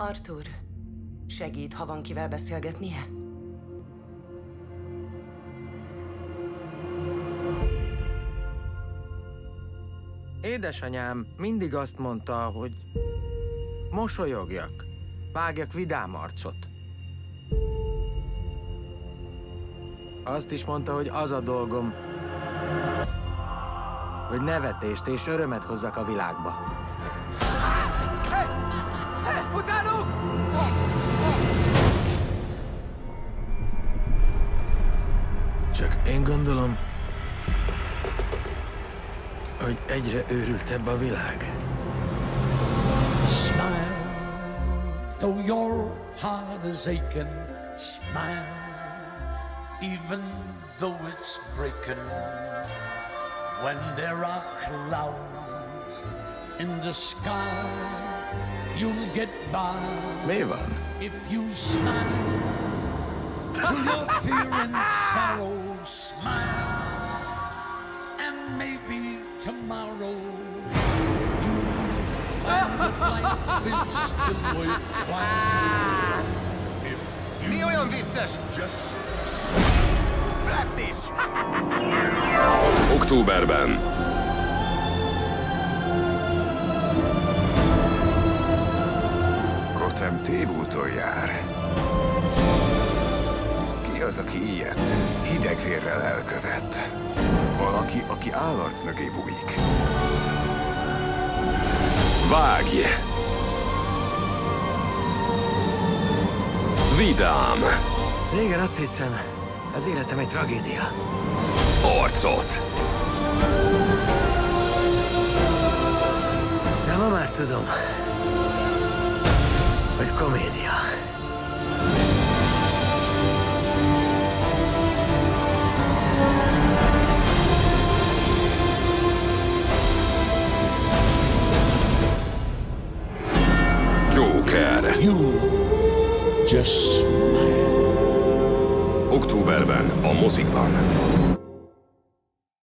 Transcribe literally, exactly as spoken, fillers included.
Arthur, segít, ha van kivel beszélgetnie? Édesanyám mindig azt mondta, hogy mosolyogjak, vágjak vidám arcot. Azt is mondta, hogy az a dolgom, hogy nevetést és örömet hozzak a világba. Hey! Hey! Utánuk! Csak én gondolom, hogy egyre őrültebb a világ. Smile, though your heart is aching. Smile, even though it's breaking. When there are clouds in the sky, you'll get by. Mi van? If you smile, through your fear and sorrow, smile. Maybe tomorrow you find mi olyan vicces? Practice! Októberben. Gotham tévúton jár. Ki az, aki ilyet hidegvérrel elkövet? Valaki, aki állarc mögé bújik. Vágj! Vidám! Régen azt hiszem, az életem egy tragédia. Arcot! De ma már tudom, hogy komédia. Joker. You just smile. Októberben a mozikban.